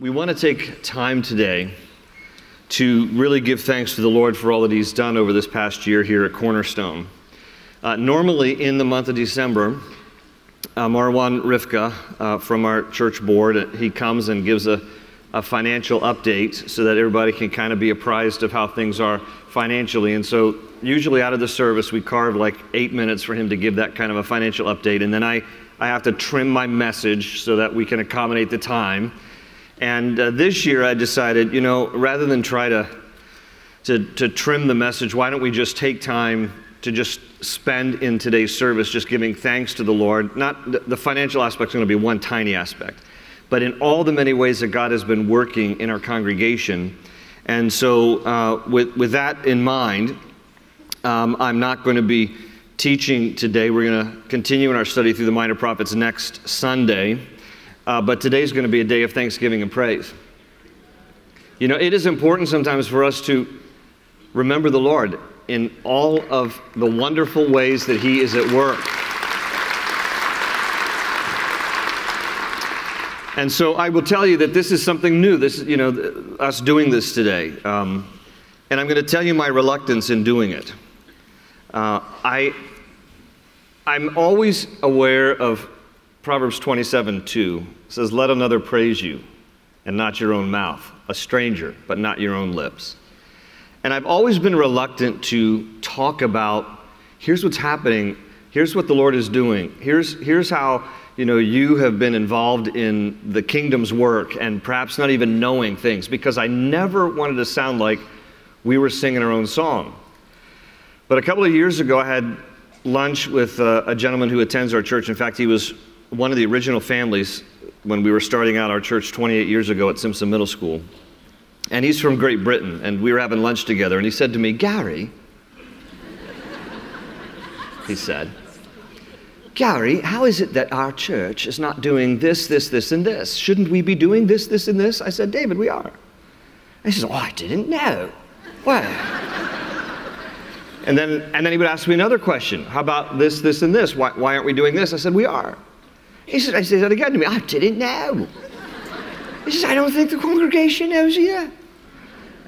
We want to take time today to really give thanks to the Lord for all that He's done over this past year here at Cornerstone. Normally in the month of December, Marwan Rifka from our church board, he comes and gives a financial update so that everybody can kind of be apprised of how things are financially. And so usually out of the service, we carve like 8 minutes for him to give that kind of a financial update. And then I have to trim my message so that we can accommodate the time. And this year I decided, you know, rather than try to trim the message, why don't we just take time to just spend in today's service just giving thanks to the Lord. Not the financial aspect's going to be one tiny aspect, but in all the many ways that God has been working in our congregation. And so with that in mind, I'm not going to be teaching today. We're going to continue in our study through the Minor Prophets next Sunday. But today's going to be a day of thanksgiving and praise. You know, it is important sometimes for us to remember the Lord in all of the wonderful ways that He is at work. And so I will tell you that this is something new, this, you know, us doing this today. And I'm going to tell you my reluctance in doing it. I'm always aware of Proverbs 27:2 says, "Let another praise you, and not your own mouth, a stranger, but not your own lips." And I've always been reluctant to talk about, here's what's happening, here's what the Lord is doing, here's how, you know, you have been involved in the kingdom's work, and perhaps not even knowing things, because I never wanted to sound like we were singing our own song. But a couple of years ago, I had lunch with a gentleman who attends our church. In fact, he was one of the original families when we were starting out our church 28 years ago at Simpson Middle School. And he's from Great Britain, and we were having lunch together, and he said to me, "Gary," he said, "Gary, how is it that our church is not doing this, this, this, and this? Shouldn't we be doing this, this, and this?" I said, "David, we are." And he says, "Oh, I didn't know. Well." And then he would ask me another question. "How about this, this, and this? Why aren't we doing this?" I said, "We are." He said, I said that again to me, "I didn't know." He says, "I don't think the congregation knows either."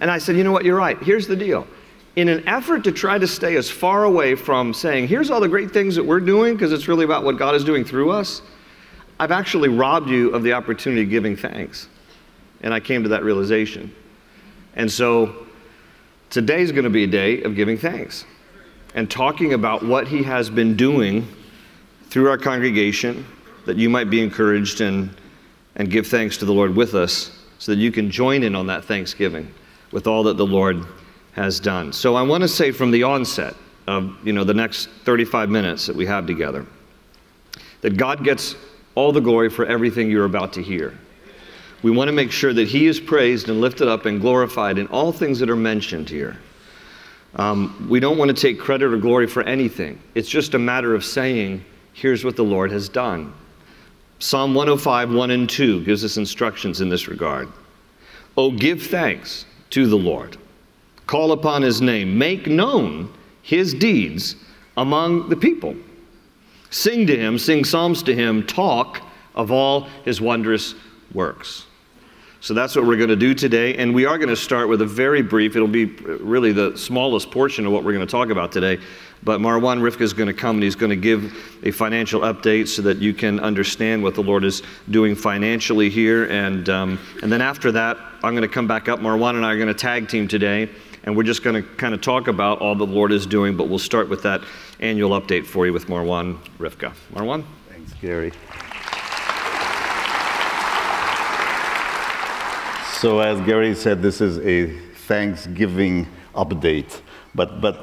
And I said, "You know what, you're right. Here's the deal. In an effort to try to stay as far away from saying, here's all the great things that we're doing, because it's really about what God is doing through us, I've actually robbed you of the opportunity of giving thanks." And I came to that realization. And so today's going to be a day of giving thanks and talking about what He has been doing through our congregation, that you might be encouraged and give thanks to the Lord with us so that you can join in on that thanksgiving with all that the Lord has done. So I want to say from the onset of, you know, the next 35 minutes that we have together, that God gets all the glory for everything you're about to hear. We want to make sure that He is praised and lifted up and glorified in all things that are mentioned here. We don't want to take credit or glory for anything. It's just a matter of saying, here's what the Lord has done. Psalm 105:1-2 gives us instructions in this regard. "Oh, give thanks to the Lord. Call upon His name. Make known His deeds among the people. Sing to Him, sing psalms to Him, talk of all His wondrous works." So that's what we're going to do today, and we are going to start with a very brief, it'll be really the smallest portion of what we're going to talk about today, but Marwan Rifka is going to come and he's going to give a financial update so that you can understand what the Lord is doing financially here, and then after that, I'm going to come back up. Marwan and I are going to tag team today, and we're just going to kind of talk about all the Lord is doing, but we'll start with that annual update for you with Marwan Rifka. Marwan? Thanks, Gary. So as Gary said, this is a Thanksgiving update. But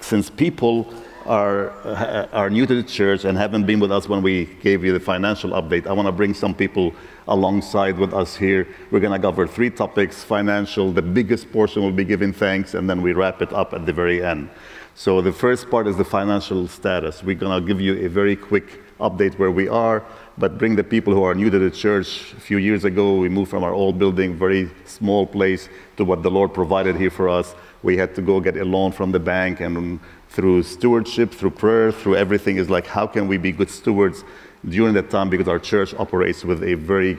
since people are new to the church and haven't been with us when we gave you the financial update, I want to bring some people alongside with us here. We're going to cover three topics: financial, the biggest portion will be giving thanks, and then we wrap it up at the very end. So the first part is the financial status. We're going to give you a very quick update where we are, but bring the people who are new to the church. A few years ago, we moved from our old building, very small place, to what the Lord provided here for us. We had to go get a loan from the bank, and through stewardship, through prayer, through everything, is like, how can we be good stewards during that time, because our church operates with a very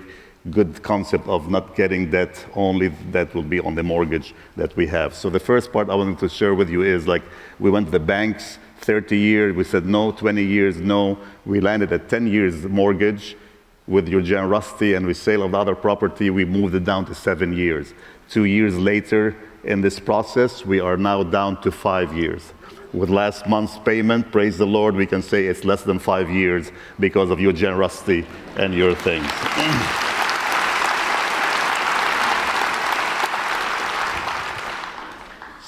good concept of not getting debt only that will be on the mortgage that we have. So the first part I wanted to share with you is, like, we went to the banks, 30 years, we said no, 20 years, no. We landed at 10 years mortgage. With your generosity and resale of the other property, we moved it down to 7 years. 2 years later in this process, we are now down to 5 years. With last month's payment, praise the Lord, we can say it's less than 5 years because of your generosity and your things.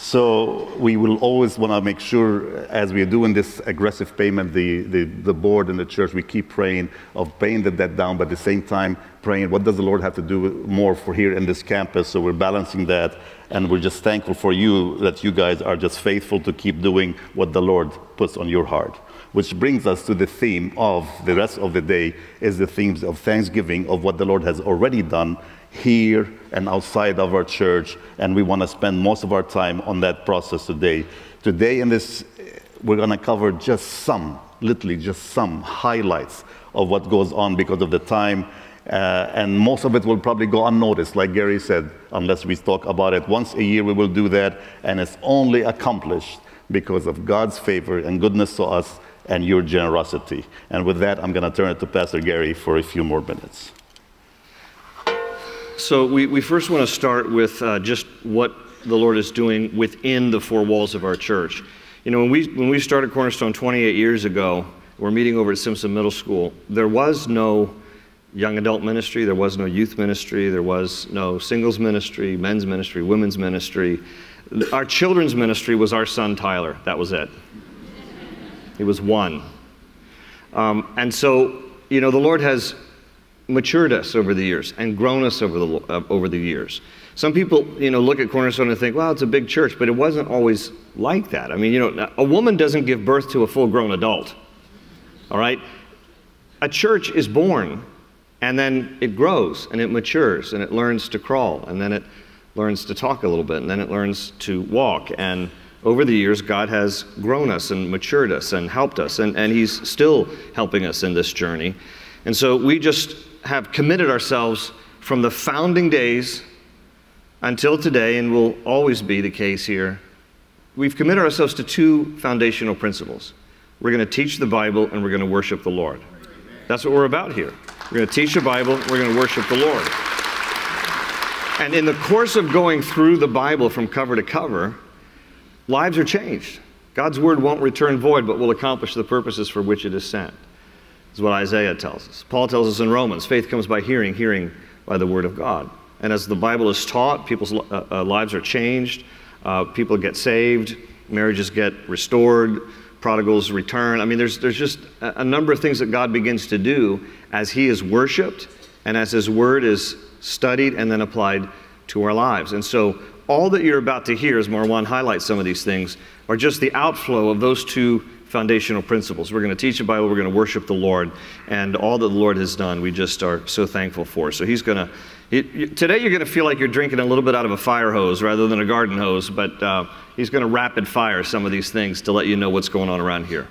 So we will always want to make sure, as we are doing this aggressive payment, the board and the church, we keep praying of paying the debt down, but at the same time praying, what does the Lord have to do more for here in this campus? So we're balancing that, and we're just thankful for you that you guys are just faithful to keep doing what the Lord puts on your heart. Which brings us to the theme of the rest of the day, is the themes of thanksgiving of what the Lord has already done here and outside of our church, and we want to spend most of our time on that process today. Today in this, we're going to cover just some, literally just some highlights of what goes on because of the time, and most of it will probably go unnoticed, like Gary said, unless we talk about it. Once a year we will do that, and it's only accomplished because of God's favor and goodness to us and your generosity. And with that, I'm going to turn it to Pastor Gary for a few more minutes. So we first want to start with just what the Lord is doing within the four walls of our church. You know, when we started Cornerstone 28 years ago, we're meeting over at Simpson Middle School, there was no young adult ministry, there was no youth ministry, there was no singles ministry, men's ministry, women's ministry. Our children's ministry was our son Tyler, that was it. He was one. And so, you know, the Lord has matured us over the years and grown us over the years. Some people, you know, look at Cornerstone and think, well, it's a big church, but it wasn't always like that. I mean, you know, a woman doesn't give birth to a full-grown adult, all right? A church is born, and then it grows, and it matures, and it learns to crawl, and then it learns to talk a little bit, and then it learns to walk. And over the years, God has grown us and matured us and helped us, and He's still helping us in this journey. And so we just have committed ourselves from the founding days until today, and will always be the case here. We've committed ourselves to two foundational principles. We're going to teach the Bible, and we're going to worship the Lord. That's what we're about here. We're going to teach the Bible, we're going to worship the Lord. And in the course of going through the Bible from cover to cover, lives are changed. God's word won't return void, but will accomplish the purposes for which it is sent. Is what Isaiah tells us. Paul tells us in Romans, faith comes by hearing, hearing by the word of God. And as the Bible is taught, people's lives are changed, people get saved, marriages get restored, prodigals return. I mean, there's just a number of things that God begins to do as He is worshiped and as His word is studied and then applied to our lives. And so all that you're about to hear, as Marwan highlights some of these things, are just the outflow of those two foundational principles. We're going to teach the Bible, we're going to worship the Lord, and all that the Lord has done, we just are so thankful for. So He's going to, today you're going to feel like you're drinking a little bit out of a fire hose rather than a garden hose, but He's going to rapid fire some of these things to let you know what's going on around here.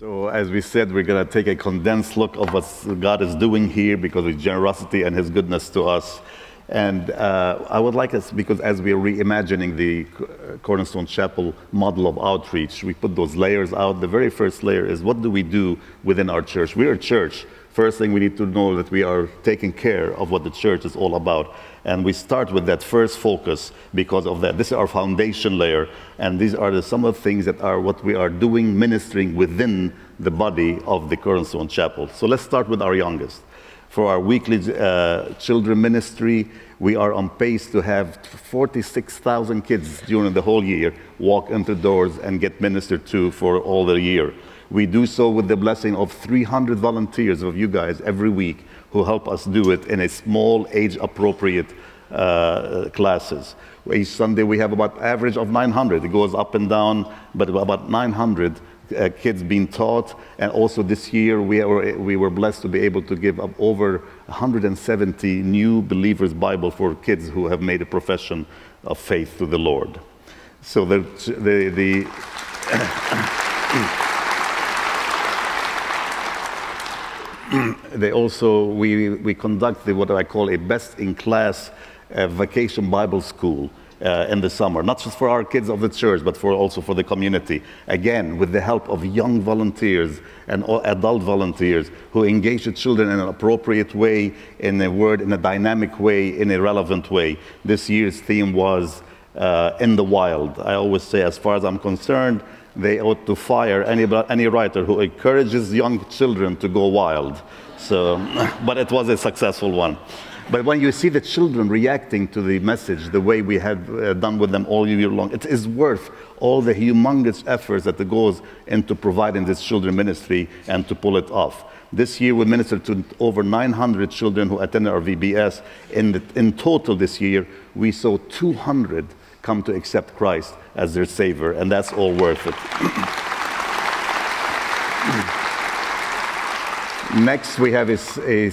So as we said, we're going to take a condensed look of what God is doing here because of His generosity and His goodness to us. And I would like us, because as we are reimagining the Cornerstone Chapel model of outreach, we put those layers out. The very first layer is, what do we do within our church? We're a church. First thing we need to know that we are taking care of what the church is all about. And we start with that first focus because of that. This is our foundation layer, and these are some of the things that are what we are doing, ministering within the body of the Cornerstone Chapel. So let's start with our youngest. For our weekly children ministry, we are on pace to have 46,000 kids during the whole year walk into doors and get ministered to for all the year. We do so with the blessing of 300 volunteers of you guys every week who help us do it in a small, age-appropriate classes. Each Sunday we have about average of 900. It goes up and down, but about 900 kids being taught. And also this year we were blessed to be able to give up over 170 new believers Bible for kids who have made a profession of faith to the Lord. So the they also, we conduct what I call a best-in-class vacation Bible school in the summer, not just for our kids of the church, but for also for the community. Again, with the help of young volunteers and adult volunteers who engage the children in an appropriate way, in a word, in a dynamic way, in a relevant way. This year's theme was in the wild. I always say, as far as I'm concerned, they ought to fire any writer who encourages young children to go wild. So, but it was a successful one. But when you see the children reacting to the message the way we had done with them all year long, it is worth all the humongous efforts that goes into providing this children's ministry and to pull it off. This year we ministered to over 900 children who attended our VBS. In total this year, we saw 200 come to accept Christ as their Savior, and that's all worth it. Next, we have a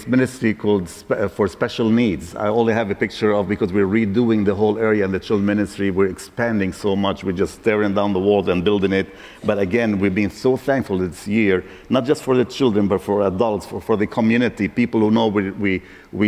ministry called for special needs. I only have a picture of because we're redoing the whole area and the children's ministry. We're expanding so much. We're just tearing down the walls and building it. But again, we've been so thankful this year, not just for the children, but for adults, for the community, people who know we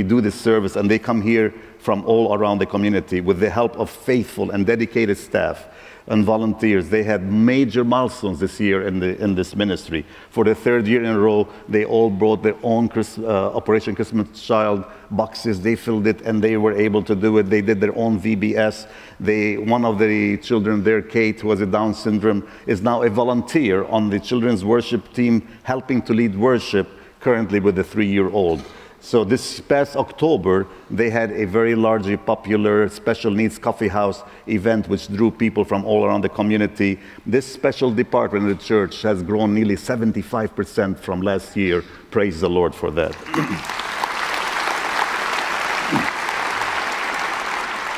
do this service, and they come here from all around the community with the help of faithful and dedicated staff and volunteers. They had major milestones this year in this ministry. For the third year in a row, they all brought their own Operation Christmas Child boxes. They filled it, and they were able to do it. They did their own VBS. One of the children there, Kate, who has a Down syndrome, is now a volunteer on the children's worship team, helping to lead worship currently with the 3-year-old. So this past October, they had a very largely popular special needs coffee house event which drew people from all around the community. This special department in the church has grown nearly 75% from last year. Praise the Lord for that.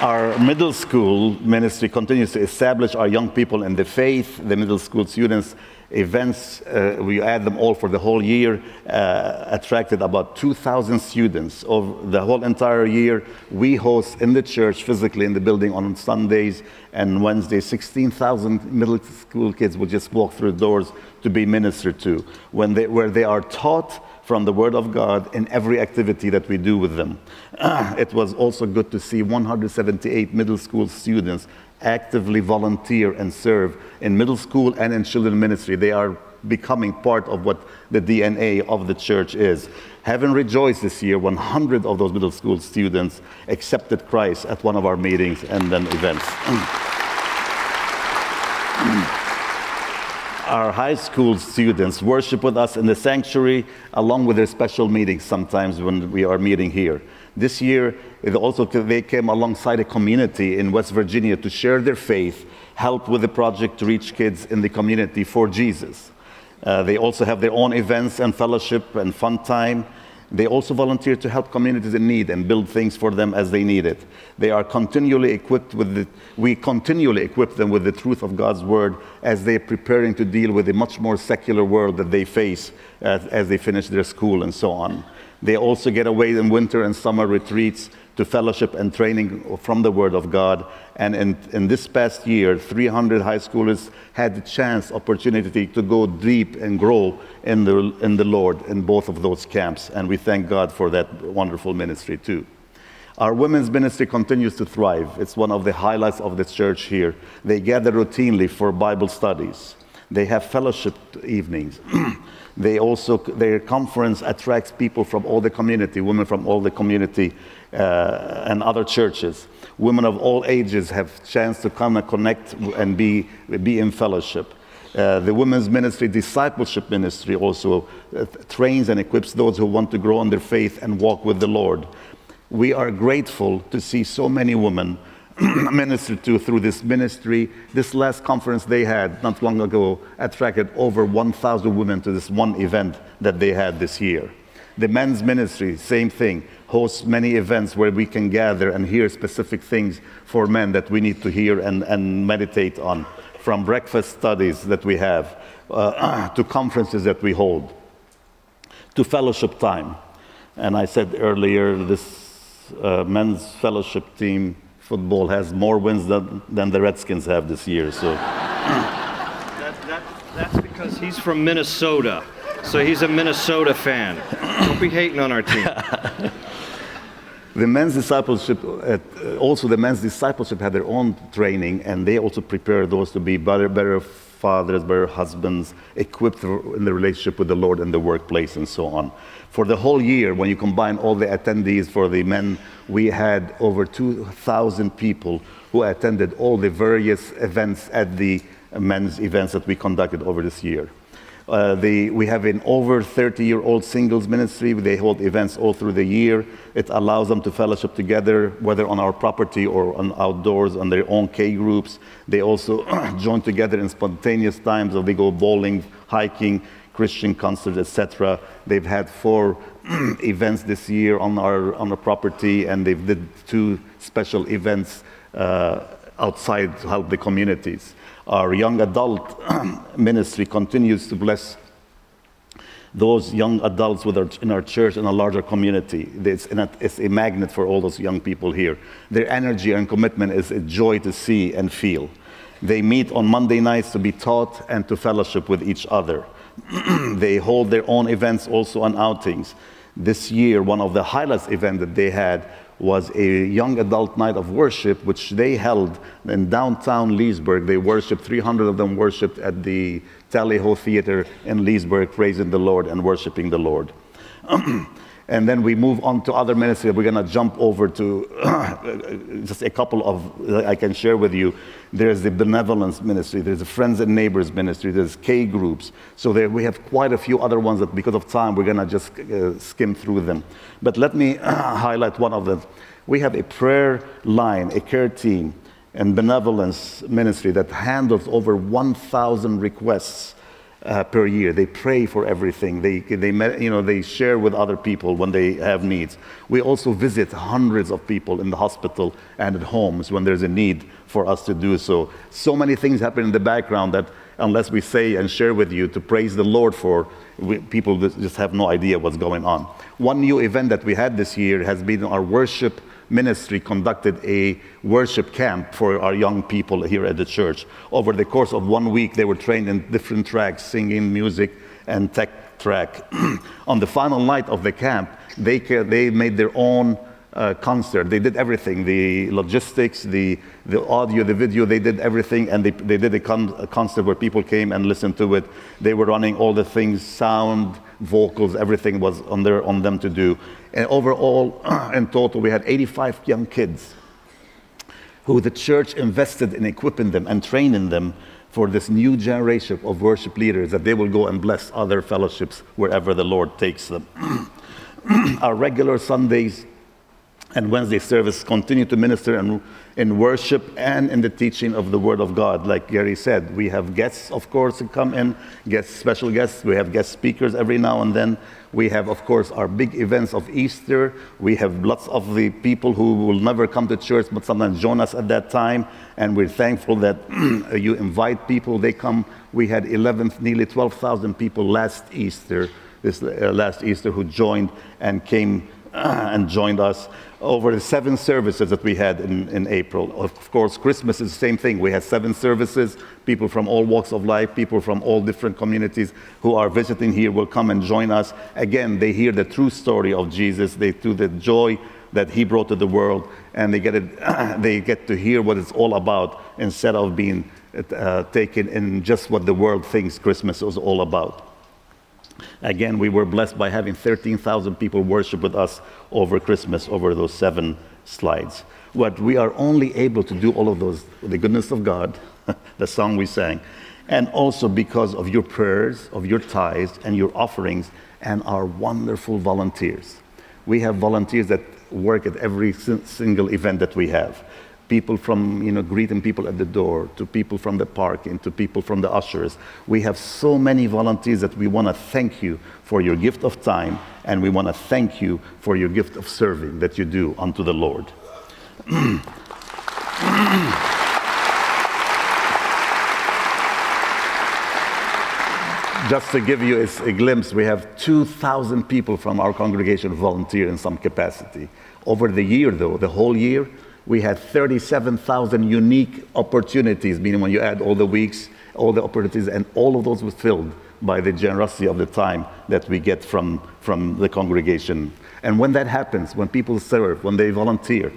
Our middle school ministry continues to establish our young people in the faith. The middle school students events, we add them all for the whole year, attracted about 2,000 students over the whole entire year. We host in the church, physically in the building on Sundays and Wednesdays, 16,000 middle school kids will just walk through doors to be ministered to, where they are taught from the Word of God in every activity that we do with them. It was also good to see 178 middle school students actively volunteer and serve in middle school and in children's ministry. They are becoming part of what the DNA of the church is. Heaven rejoiced this year, 100 of those middle school students accepted Christ at one of our meetings and then events. Our high school students worship with us in the sanctuary along with their special meetings sometimes when we are meeting here. This year, they came alongside a community in West Virginia to share their faith, help with the project to reach kids in the community for Jesus. They also have their own events and fellowship and fun time. They also volunteer to help communities in need and build things for them as they need it. They are continually equipped with we continually equip them with the truth of God's word as they are preparing to deal with a much more secular world that they face as they finish their school and so on. They also get away in winter and summer retreats to fellowship and training from the Word of God. And in this past year, 300 high schoolers had the chance, opportunity to go deep and grow in the Lord in both of those camps. And we thank God for that wonderful ministry too. Our women's ministry continues to thrive. It's one of the highlights of the church here. They gather routinely for Bible studies. They have fellowship evenings. Their conference attracts people from all the community, women from all the community and other churches. Women of all ages have chance to come and connect and be in fellowship. The women's ministry, discipleship ministry also trains and equips those who want to grow in their faith and walk with the Lord. We are grateful to see so many women ministered to through this ministry. This last conference they had not long ago attracted over 1,000 women to this one event that they had this year. The men's ministry, same thing, hosts many events where we can gather and hear specific things for men that we need to hear and meditate on, from breakfast studies that we have, to conferences that we hold, to fellowship time. And I said earlier, this men's fellowship team football has more wins than the Redskins have this year, so. That's because he's from Minnesota. So he's a Minnesota fan. Don't be hating on our team. The men's discipleship, also the men's discipleship had their own training, and they also prepared those to be better fathers, better husbands, equipped in the relationship with the Lord and the workplace and so on. For the whole year, when you combine all the attendees for the men, we had over 2,000 people who attended all the various events at the men's events that we conducted over this year. We have an over 30-year-old singles ministry. They hold events all through the year. It allows them to fellowship together, whether on our property or on outdoors, on their own K groups. They also join together in spontaneous times, or they go bowling, hiking, Christian concerts, etc. They've had 4 events this year on our property, and they've did 2 special events outside to help the communities. Our young adult ministry continues to bless those young adults in our church and a larger community. It's a magnet for all those young people here. Their energy and commitment is a joy to see and feel. They meet on Monday nights to be taught and to fellowship with each other. They hold their own events also on outings. This year, one of the highlights event that they had was a young adult night of worship, which they held in downtown Leesburg. They worshiped, 300 of them worshiped at the Tallyho Theater in Leesburg, praising the Lord and worshiping the Lord. And then we move on to other ministries. We're going to jump over to just a couple of I can share with you. There's the benevolence ministry. There's the friends and neighbors ministry. There's K groups. So there we have quite a few other ones that, because of time, we're going to just skim through them. But let me highlight one of them. We have a prayer line, a care team, and benevolence ministry that handles over 1,000 requests per year. They pray for everything. They share with other people when they have needs. We also visit hundreds of people in the hospital and at homes when there's a need for us to do so. So many things happen in the background that unless we say and share with you to praise the Lord for, people just have no idea what's going on. One new event that we had this year has been our worship ministry conducted a worship camp for our young people here at the church. Over the course of 1 week, they were trained in different tracks, singing, music, and tech track. On the final night of the camp, they made their own concert. They did everything, the logistics, the audio, the video, they did everything, and they did a concert where people came and listened to it. They were running all the things, sound, vocals, everything was on them to do. And overall, in total, we had 85 young kids who the church invested in equipping them and training them for this new generation of worship leaders, that they will go and bless other fellowships wherever the Lord takes them. Our regular Sundays and Wednesday service continue to minister in worship and in the teaching of the Word of God. Like Gary said, we have guests, of course, who come in, special guests. We have guest speakers every now and then. We have, of course, our big events of Easter. We have lots of the people who will never come to church but sometimes join us at that time. And we're thankful that you invite people, they come. We had nearly 12,000 people last Easter who joined and came and joined us over the 7 services that we had in April. Of course, Christmas is the same thing. We had 7 services. People from all walks of life, people from all different communities who are visiting here will come and join us. Again, they hear the true story of Jesus. They do the joy that he brought to the world, and they get to hear what it's all about instead of being taken in just what the world thinks Christmas is all about. Again, we were blessed by having 13,000 people worship with us over Christmas, over those 7 slides. But we are only able to do all of those with the goodness of God, the song we sang, and also because of your prayers, of your tithes, and your offerings, and our wonderful volunteers. We have volunteers that work at every single event that we have. People from, greeting people at the door, to people from the parking, to people from the ushers. We have so many volunteers that we want to thank you for your gift of time, and we want to thank you for your gift of serving that you do unto the Lord. Just to give you a glimpse, we have 2,000 people from our congregation volunteer in some capacity. Over the year, though, the whole year, we had 37,000 unique opportunities, meaning when you add all the weeks, all the opportunities, and all of those were filled by the generosity of the time that we get from the congregation. And when that happens, when people serve, when they volunteer,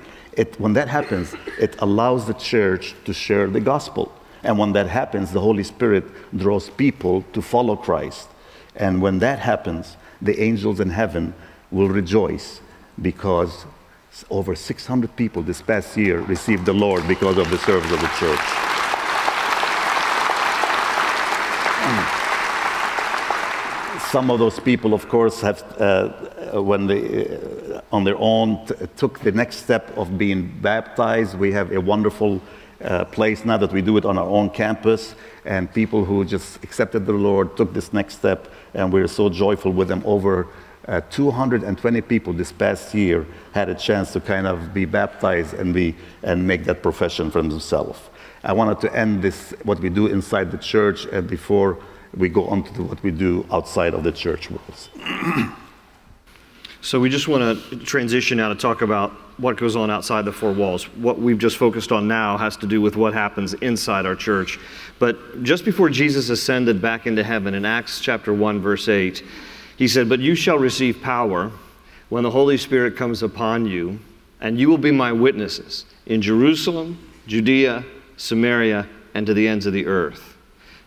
when that happens, it allows the church to share the gospel. And when that happens, the Holy Spirit draws people to follow Christ. And when that happens, the angels in heaven will rejoice, because over 600 people this past year received the Lord because of the service of the church. Some of those people, of course, have, when they, on their own, took the next step of being baptized. We have a wonderful place now that we do it on our own campus, and people who just accepted the Lord took this next step, and we're so joyful with them. Over 220 people this past year had a chance to kind of be baptized and make that profession for themselves. I wanted to end this, what we do inside the church, before we go on to what we do outside of the church walls. So we just want to transition now to talk about what goes on outside the four walls. What we've just focused on now has to do with what happens inside our church. But just before Jesus ascended back into heaven, in Acts chapter 1, verse 8, he said, "But you shall receive power when the Holy Spirit comes upon you, and you will be my witnesses in Jerusalem, Judea, Samaria, and to the ends of the earth."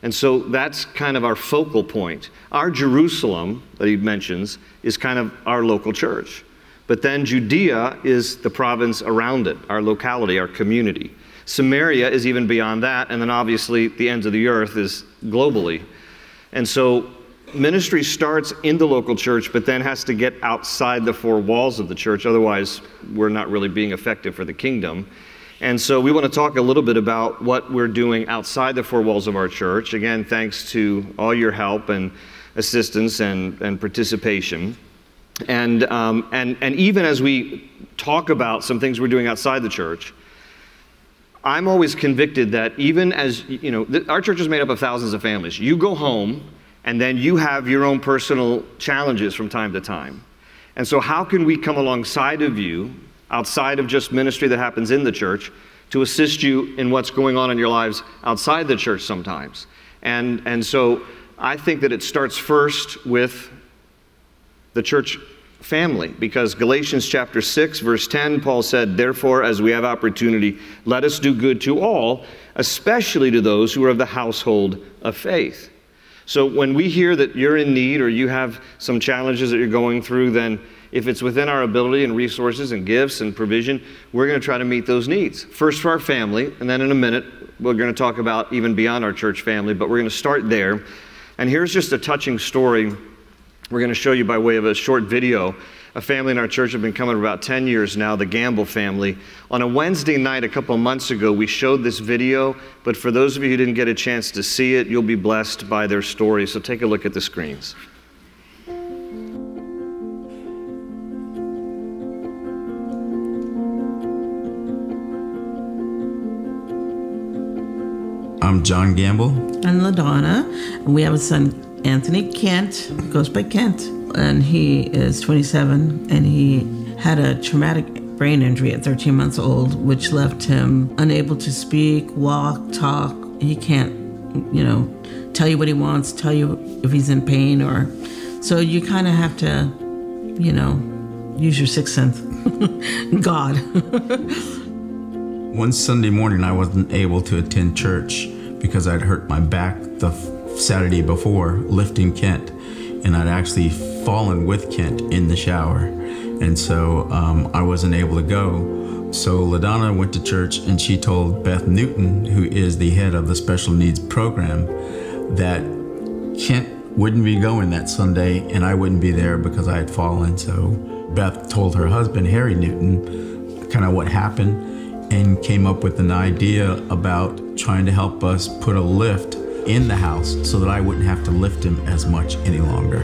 And so that's kind of our focal point. Our Jerusalem, that he mentions, is kind of our local church. But then Judea is the province around it, our locality, our community. Samaria is even beyond that, and then obviously the ends of the earth is globally. And so ministry starts in the local church, but then has to get outside the four walls of the church. Otherwise, we're not really being effective for the kingdom. And so we want to talk a little bit about what we're doing outside the four walls of our church. Again, thanks to all your help and assistance and participation. And even as we talk about some things we're doing outside the church, I'm always convicted that even as, you know, our church is made up of thousands of families. You go home, and then you have your own personal challenges from time to time. And so how can we come alongside of you, outside of just ministry that happens in the church, to assist you in what's going on in your lives outside the church sometimes? And so I think that it starts first with the church family, because Galatians chapter 6, verse 10, Paul said, "Therefore, as we have opportunity, let us do good to all, especially to those who are of the household of faith." So when we hear that you're in need or you have some challenges that you're going through, then if it's within our ability and resources and gifts and provision, we're going to try to meet those needs. First for our family, and then in a minute, we're going to talk about even beyond our church family, but we're going to start there. And here's just a touching story we're going to show you by way of a short video. A family in our church have been coming for about 10 years now, the Gamble family. On a Wednesday night a couple months ago, we showed this video, but for those of you who didn't get a chance to see it, you'll be blessed by their story, so take a look at the screens. I'm John Gamble. I'm LaDonna. We have a son, Anthony Kent, goes by Kent, and he is 27, and he had a traumatic brain injury at 13 months old, which left him unable to speak, walk, talk. He can't, you know, tell you what he wants, tell you if he's in pain, or so you kind of have to, you know, use your sixth sense, God. One Sunday morning, I wasn't able to attend church because I'd hurt my back the Saturday before lifting Kent, and I'd actually fallen with Kent in the shower, and so I wasn't able to go. So LaDonna went to church, and she told Beth Newton, who is the head of the special needs program, that Kent wouldn't be going that Sunday and I wouldn't be there because I had fallen. So Beth told her husband, Harry Newton, kind of what happened, and came up with an idea about trying to help us put a lift in the house so that I wouldn't have to lift him as much any longer.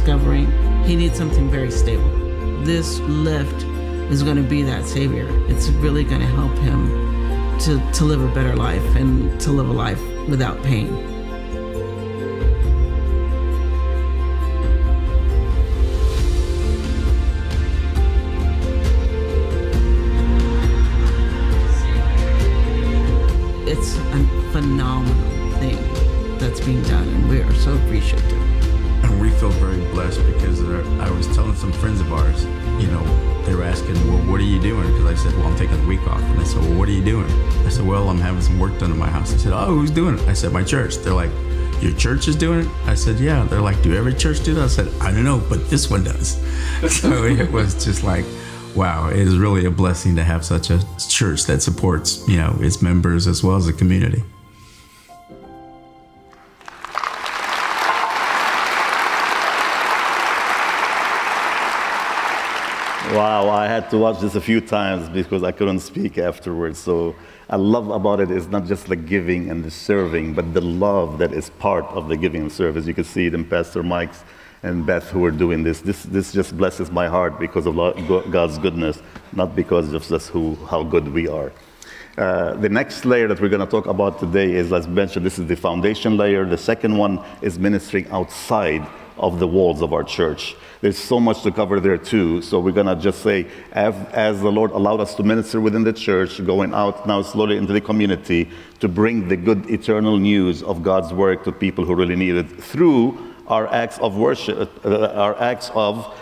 discovering he needs something very stable. This lift is going to be that savior. It's really going to help him to live a better life and to live a life without pain. It's a phenomenal thing that's being done, and we are so appreciative. And we feel very blessed because I was telling some friends of ours, you know, they were asking, well, what are you doing? Because I said, well, I'm taking the week off. And they said, well, what are you doing? I said, well, I'm having some work done in my house. They said, oh, who's doing it? I said, my church. They're like, your church is doing it? I said, yeah. They're like, do every church do that? I said, I don't know, but this one does. So it was just like, wow, it is really a blessing to have such a church that supports, you know, its members as well as the community. Wow, I had to watch this a few times because I couldn't speak afterwards. So I love about it is not just the giving and the serving, but the love that is part of the giving and service. You can see it in Pastor Mike's and Beth who are doing this. This just blesses my heart because of God's goodness, not because of just how good we are. The next layer that we're going to talk about today is, as mentioned, this is the foundation layer. The second one is ministering outside of the walls of our church. There's so much to cover there too, so we're going to just say, as the Lord allowed us to minister within the church, going out now slowly into the community to bring the good eternal news of God's work to people who really need it through our acts of worship, our acts of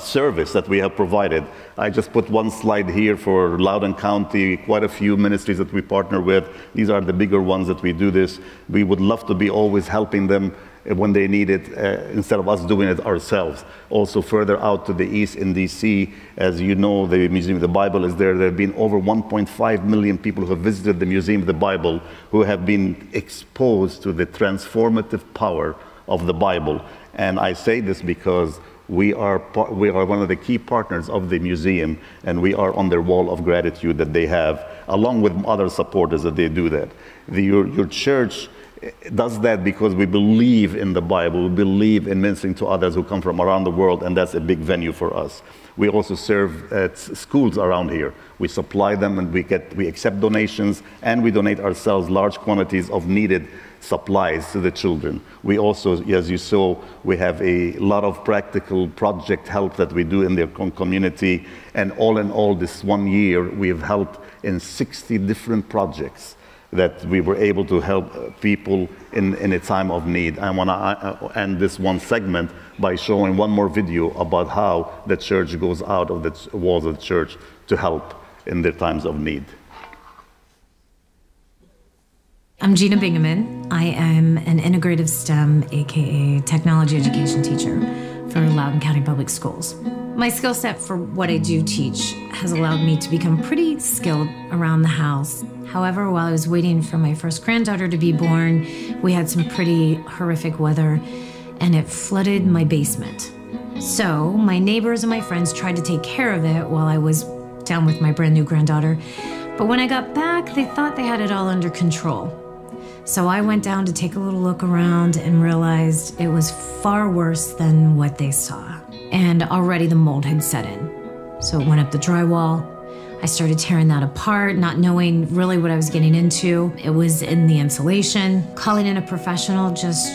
service that we have provided. I just put one slide here for Loudoun County, quite a few ministries that we partner with. These are the bigger ones that we do this. We would love to be always helping them when they need it, instead of us doing it ourselves. Also further out to the east in DC, as you know, the Museum of the Bible is there. There have been over 1.5 million people who have visited the Museum of the Bible, who have been exposed to the transformative power of the Bible. And I say this because we are one of the key partners of the museum, and we are on their wall of gratitude that they have, along with other supporters that they do that. Your church does that because we believe in the Bible, we believe in ministering to others who come from around the world, and that's a big venue for us. We also serve at schools around here. We supply them, and we accept donations, and we donate ourselves large quantities of needed supplies to the children. We also, as you saw, we have a lot of practical project help that we do in their community. And all in all, this one year, we've helped in 60 different projects that we were able to help people in a time of need. I want to end this one segment by showing one more video about how the church goes out of the walls of the church to help in their times of need. I'm Gina Bingaman. I am an integrative STEM, aka technology education teacher for Loudoun County Public Schools. My skill set for what I do teach has allowed me to become pretty skilled around the house. However, while I was waiting for my first granddaughter to be born, we had some pretty horrific weather, and it flooded my basement. So my neighbors and my friends tried to take care of it while I was down with my brand new granddaughter. But when I got back, they thought they had it all under control. So I went down to take a little look around and realized it was far worse than what they saw. And already the mold had set in. So it went up the drywall. I started tearing that apart, not knowing really what I was getting into. It was in the insulation. Calling in a professional just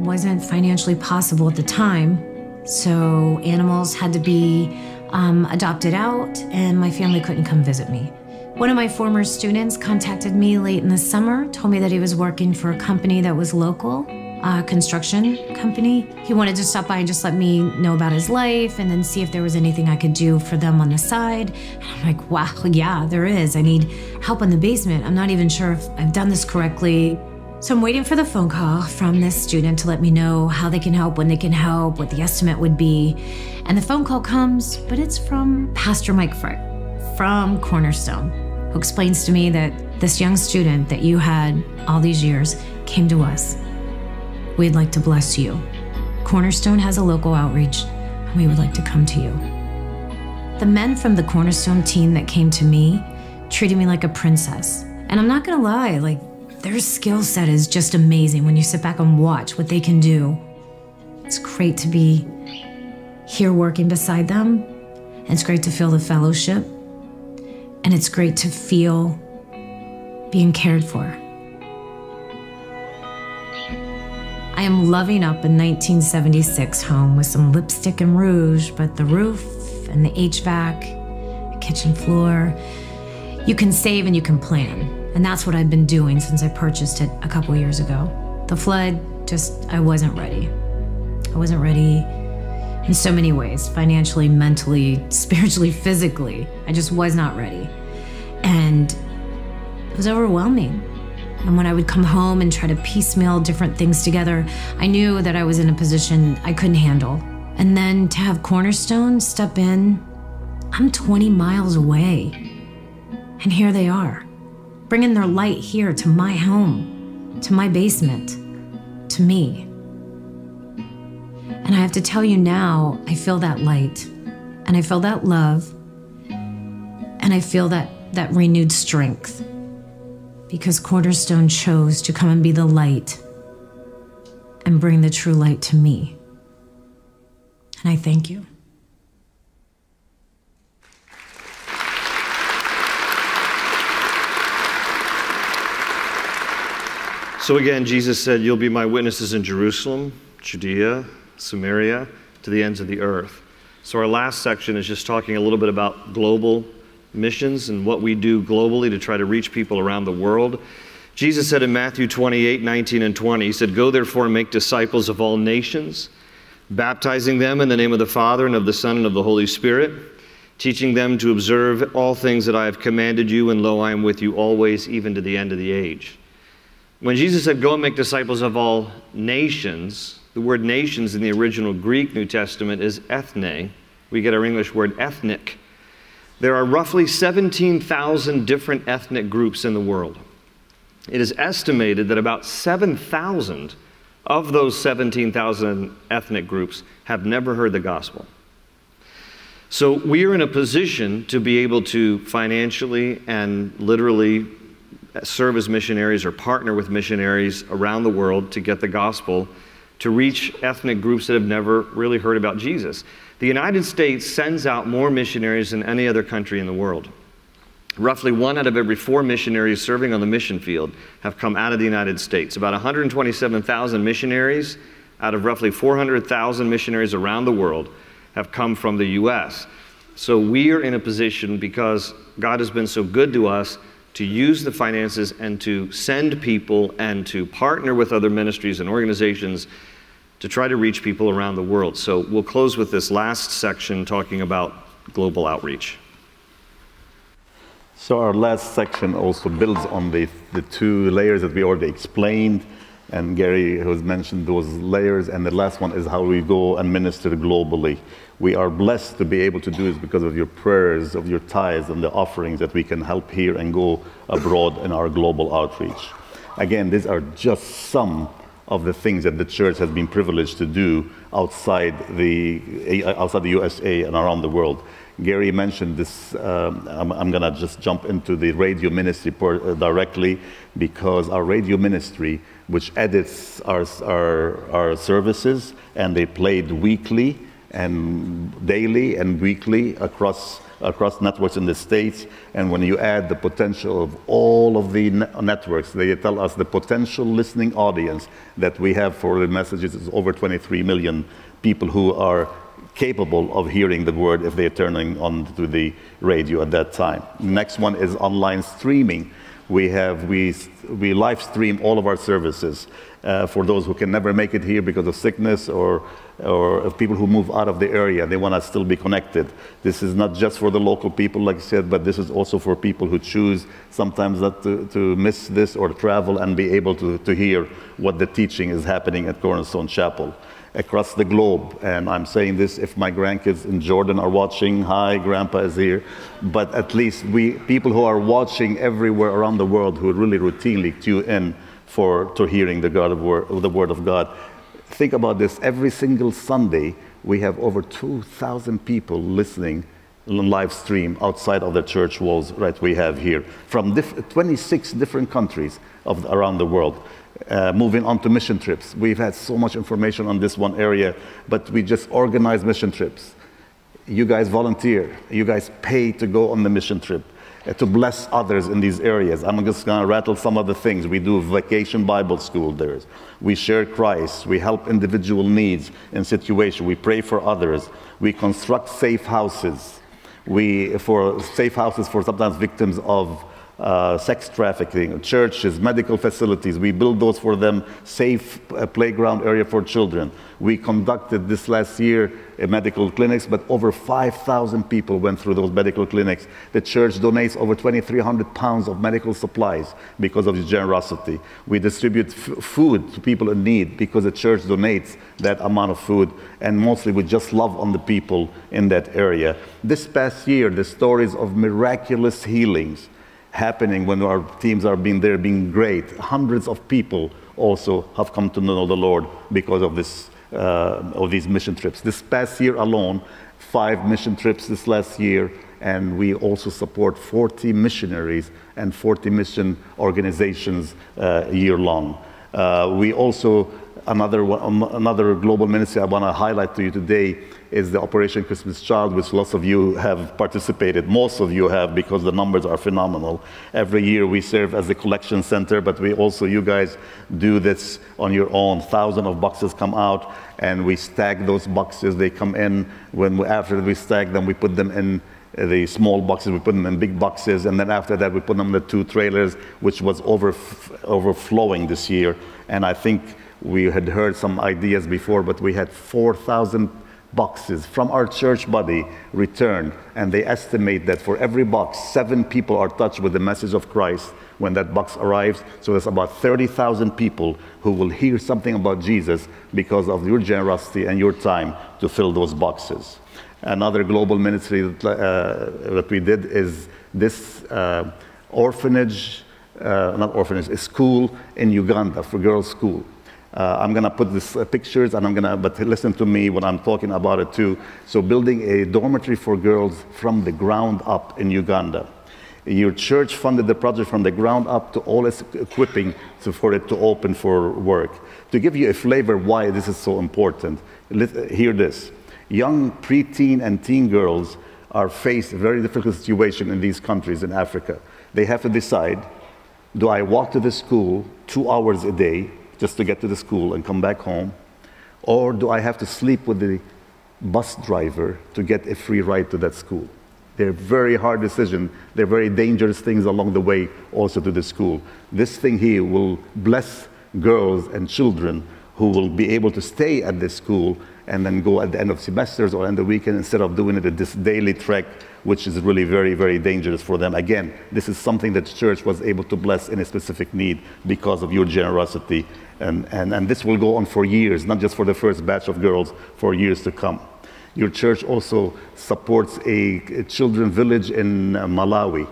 wasn't financially possible at the time. So animals had to be adopted out, and my family couldn't come visit me. One of my former students contacted me late in the summer, told me that he was working for a company that was local, a construction company. He wanted to stop by and just let me know about his life and then see if there was anything I could do for them on the side. And I'm like, wow, yeah, there is. I need help in the basement. I'm not even sure if I've done this correctly. So I'm waiting for the phone call from this student to let me know how they can help, when they can help, what the estimate would be. And the phone call comes, but it's from Pastor Mike Frick from Cornerstone, who explains to me that this young student that you had all these years came to us. We'd like to bless you. Cornerstone has a local outreach, and we would like to come to you. The men from the Cornerstone team that came to me treated me like a princess. And I'm not gonna lie, like, their skill set is just amazing when you sit back and watch what they can do. It's great to be here working beside them. And it's great to feel the fellowship. And it's great to feel being cared for. I am loving up a 1976 home with some lipstick and rouge, but the roof and the HVAC, the kitchen floor, you can save and you can plan. And that's what I've been doing since I purchased it a couple years ago. The flood, I wasn't ready. I wasn't ready in so many ways, financially, mentally, spiritually, physically. I just was not ready. And it was overwhelming. And when I would come home and try to piecemeal different things together, I knew that I was in a position I couldn't handle. And then to have Cornerstone step in, I'm 20 miles away. And here they are, bringing their light here to my home, to my basement, to me. And I have to tell you now, I feel that light, and I feel that love, and I feel that renewed strength, because Cornerstone chose to come and be the light and bring the true light to me. And I thank you. So again, Jesus said, "You'll be my witnesses in Jerusalem, Judea, Samaria, to the ends of the earth." So our last section is just talking a little bit about global missions and what we do globally to try to reach people around the world. Jesus said in Matthew 28:19-20, he said, "Go therefore and make disciples of all nations, baptizing them in the name of the Father and of the Son and of the Holy Spirit, teaching them to observe all things that I have commanded you, and lo, I am with you always, even to the end of the age." When Jesus said, "Go and make disciples of all nations," the word nations in the original Greek New Testament is ethne. We get our English word ethnic. There are roughly 17,000 different ethnic groups in the world. It is estimated that about 7,000 of those 17,000 ethnic groups have never heard the gospel. So we are in a position to be able to financially and literally serve as missionaries or partner with missionaries around the world to get the gospel to reach ethnic groups that have never really heard about Jesus. The United States sends out more missionaries than any other country in the world. Roughly 1 out of every 4 missionaries serving on the mission field have come out of the United States. About 127,000 missionaries out of roughly 400,000 missionaries around the world have come from the U.S. So we are in a position, because God has been so good to us, to use the finances and to send people and to partner with other ministries and organizations to try to reach people around the world. So we'll close with this last section talking about global outreach. So our last section also builds on the two layers that we already explained, and Gary has mentioned those layers, and the last one is how we go and minister globally. We are blessed to be able to do this because of your prayers, of your tithes, and the offerings that we can help here and go abroad in our global outreach. Again, these are just some of the things that the church has been privileged to do outside the USA and around the world. Gary mentioned this. I'm going to just jump into the radio ministry directly, because our radio ministry, which edits our services, and they played weekly and daily and weekly across networks in the States. And when you add the potential of all of the networks, they tell us the potential listening audience that we have for the messages is over 23 million people who are capable of hearing the word if they're turning on to the radio at that time. Next one is online streaming. We live stream all of our services for those who can never make it here because of sickness or of people who move out of the area. They want to still be connected. This is not just for the local people, like I said, but this is also for people who choose sometimes not to miss this or travel and be able to hear what the teaching is happening at Cornerstone Chapel across the globe. And I'm saying this if my grandkids in Jordan are watching. Hi, Grandpa is here. But at least people who are watching everywhere around the world, who really routinely tune in to hearing the Word of God. Think about this. Every single Sunday, we have over 2,000 people listening live stream outside of the church walls, right? We have here from 26 different countries around the world. Moving on to mission trips. We've had so much information on this one area, but we just organize mission trips. You guys volunteer. You guys pay to go on the mission trip, to bless others in these areas. I'm just going to rattle some of the things. We do vacation Bible school there. We share Christ. We help individual needs and situations. We pray for others. We construct safe houses. For sometimes victims of sex trafficking, churches, medical facilities. We build those for them, safe playground area for children. We conducted this last year medical clinics, but over 5,000 people went through those medical clinics. The church donates over 2,300 pounds of medical supplies because of its generosity. We distribute food to people in need because the church donates that amount of food, and mostly we just love on the people in that area. This past year, the stories of miraculous healings happening when our teams are being great. Hundreds of people also have come to know the Lord because of this, of these mission trips. This past year alone, 5 mission trips this last year, and we also support 40 missionaries and 40 mission organizations year long. We also, another global ministry I want to highlight to you today is the Operation Christmas Child, which lots of you have participated. Most of you have, because the numbers are phenomenal. Every year we serve as the collection center, but we also, you guys do this on your own. Thousands of boxes come out and we stack those boxes. They come in, after we stack them, we put them in the small boxes, we put them in big boxes, and then after that we put them in the 2 trailers, which was overflowing this year. And I think we had heard some ideas before, but we had 4,000 boxes from our church body returned, and they estimate that for every box, 7 people are touched with the message of Christ when that box arrives. So there's about 30,000 people who will hear something about Jesus because of your generosity and your time to fill those boxes. Another global ministry that we did is this a school in Uganda, for girls' school. I'm going to put these pictures, and but listen to me when I'm talking about it too. So building a dormitory for girls from the ground up in Uganda. Your church funded the project from the ground up to all its equipping for it to open for work. To give you a flavor why this is so important, hear this. Young preteen and teen girls are faced a very difficult situation in these countries in Africa. They have to decide, do I walk to the school 2 hours a day just to get to the school and come back home? Or do I have to sleep with the bus driver to get a free ride to that school? They're very hard decisions. They're very dangerous things along the way also to the school. This thing here will bless girls and children who will be able to stay at this school and then go at the end of semesters or end of the weekend instead of doing it at this daily trek, which is really very, very dangerous for them. Again, this is something that the church was able to bless in a specific need because of your generosity. And this will go on for years, not just for the first batch of girls, for years to come. Your church also supports a children's village in Malawi.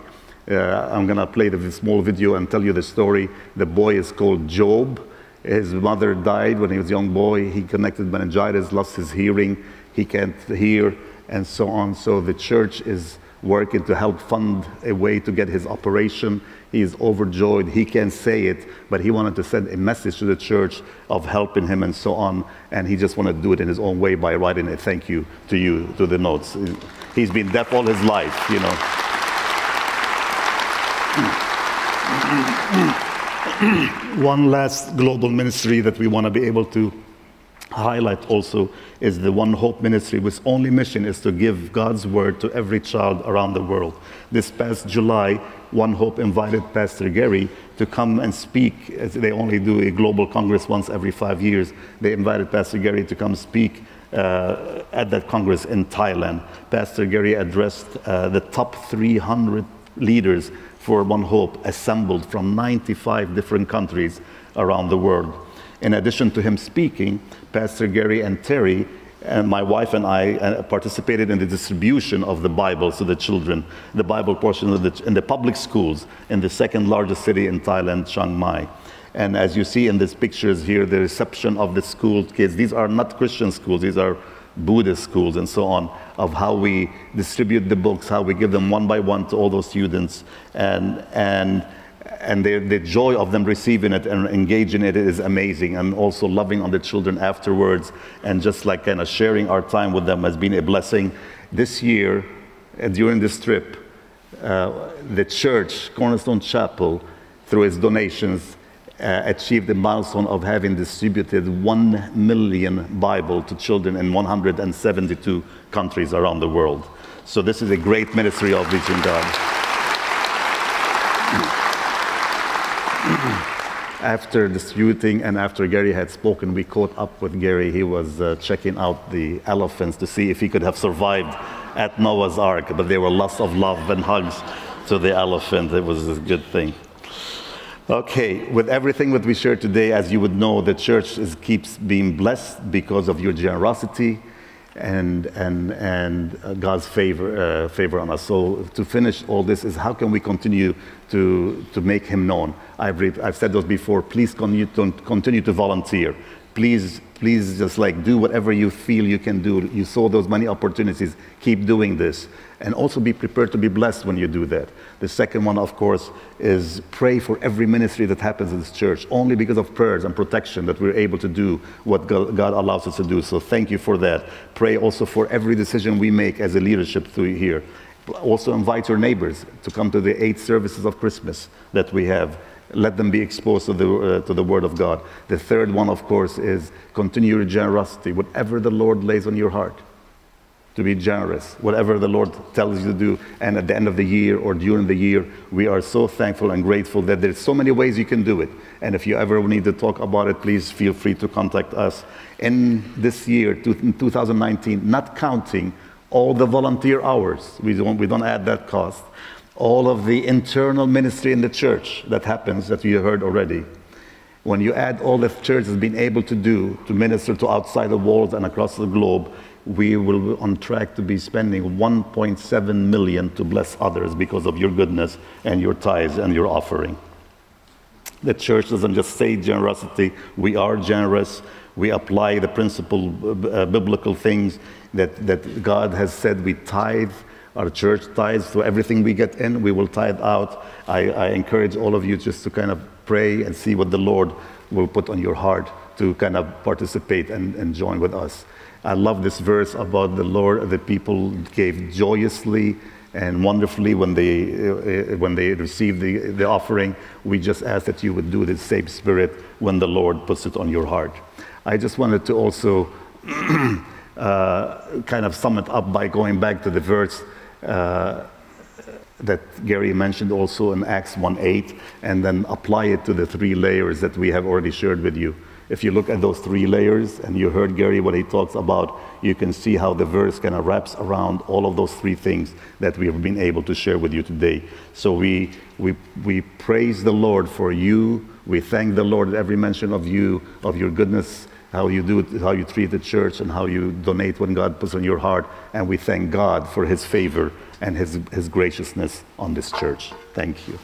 I'm going to play the small video and tell you the story. The boy is called Job. His mother died when he was a young boy. He connected meningitis, lost his hearing. He can't hear, and so on. So the church is working to help fund a way to get his operation. He is overjoyed. He can't say it, but he wanted to send a message to the church of helping him and so on. And he just wanted to do it in his own way by writing a thank you, to the notes. He's been deaf all his life, you know. One last global ministry that we want to be able to highlight also is the One Hope ministry, whose only mission is to give God's word to every child around the world. This past July, One Hope invited Pastor Gary to come and speak. They only do a global congress once every 5 years. They invited Pastor Gary to come speak at that congress in Thailand. Pastor Gary addressed the top 300 leaders for One Hope assembled from 95 different countries around the world. In addition to him speaking, Pastor Gary and Terry, and my wife and I participated in the distribution of the Bible to the children, the Bible portion in the public schools in the second largest city in Thailand, Chiang Mai. And as you see in these pictures here, the reception of the school kids, these are not Christian schools, these are Buddhist schools and so on, of how we distribute the books, how we give them one by one to all those students, and and the joy of them receiving it and engaging it is amazing. And also loving on the children afterwards and just like kind of sharing our time with them has been a blessing. This year, during this trip, the church, Cornerstone Chapel, through its donations, achieved the milestone of having distributed 1 million Bibles to children in 172 countries around the world. So this is a great ministry of reaching God. After distributing and after Gary had spoken, we caught up with Gary. He was checking out the elephants to see if he could have survived at Noah's Ark, but there were lots of love and hugs to the elephant. It was a good thing. Okay, with everything that we shared today, as you would know, the church keeps being blessed because of your generosity and God's favor on us. So to finish all this is how can we continue to make him known? I've said those before. Please continue to volunteer. Please just like do whatever you feel you can do. You saw those many opportunities. Keep doing this. And also be prepared to be blessed when you do that. The second one, of course, is pray for every ministry that happens in this church. Only because of prayers and protection that we're able to do what God allows us to do. So thank you for that. Pray also for every decision we make as a leadership through here. Also invite your neighbors to come to the 8 services of Christmas that we have. Let them be exposed to the Word of God. The third one, of course, is continue your generosity. Whatever the Lord lays on your heart, to be generous, whatever the Lord tells you to do. And at the end of the year or during the year, we are so thankful and grateful that there's so many ways you can do it. And if you ever need to talk about it, please feel free to contact us. In this year, in 2019, not counting all the volunteer hours, we don't add that cost, all of the internal ministry in the church that happens, that you heard already. When you add all the church has been able to do to minister to outside the walls and across the globe, we will be on track to be spending $1.7 million to bless others because of your goodness and your tithes and your offering. The church doesn't just say generosity. We are generous. We apply the principle biblical things that God has said. We tithe. Our church tithes to everything we get in. We will tithe out. I encourage all of you just to kind of pray and see what the Lord will put on your heart to kind of participate and join with us. I love this verse about the Lord. The people gave joyously and wonderfully when they received the offering. We just ask that you would do the same spirit when the Lord puts it on your heart. I just wanted to also kind of sum it up by going back to the verse that Gary mentioned also in Acts 1:8, and then apply it to the 3 layers that we have already shared with you. If you look at those 3 layers, and you heard Gary what he talks about, you can see how the verse kind of wraps around all of those 3 things that we have been able to share with you today. So we praise the Lord for you. We thank the Lord at every mention of you, of your goodness, how you do it, how you treat the church, and how you donate when God puts on your heart. And we thank God for his favor and his graciousness on this church. Thank you.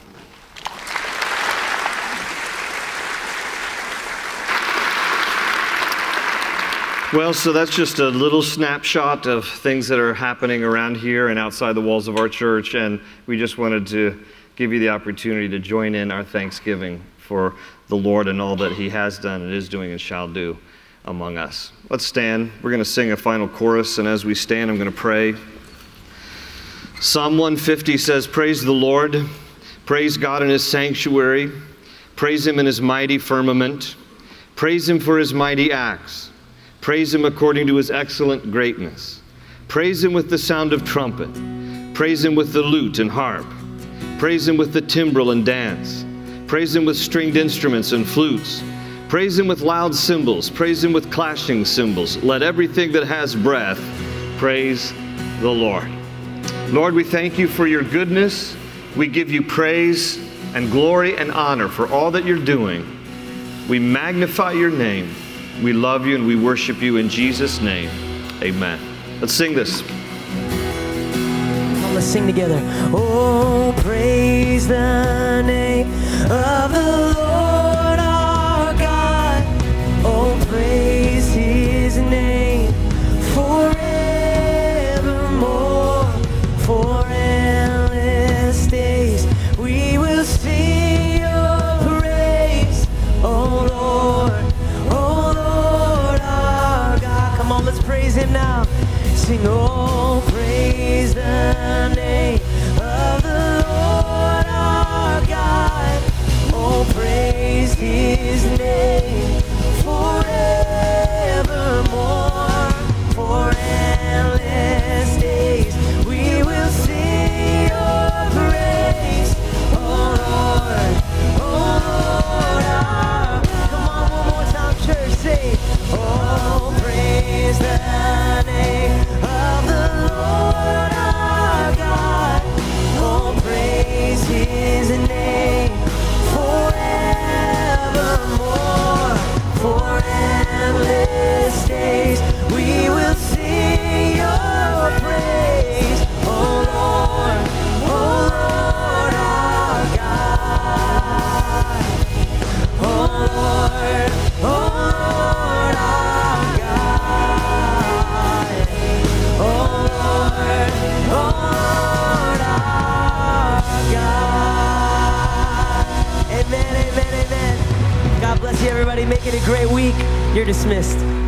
Well, so that's just a little snapshot of things that are happening around here and outside the walls of our church. And we just wanted to give you the opportunity to join in our thanksgiving for the Lord and all that he has done and is doing and shall do among us. Let's stand. We're going to sing a final chorus, and as we stand, I'm going to pray. Psalm 150 says, praise the Lord. Praise God in his sanctuary. Praise him in his mighty firmament. Praise him for his mighty acts. Praise him according to his excellent greatness. Praise him with the sound of trumpet. Praise him with the lute and harp. Praise him with the timbrel and dance. Praise him with stringed instruments and flutes. Praise him with loud cymbals. Praise him with clashing cymbals. Let everything that has breath praise the Lord. Lord, we thank you for your goodness. We give you praise and glory and honor for all that you're doing. We magnify your name. We love you and we worship you in Jesus' name. Amen. Let's sing this. Let's sing together. Oh, praise the name of the Lord our God. Oh, praise his name forevermore. For endless days we will sing. Make it a great week. You're dismissed.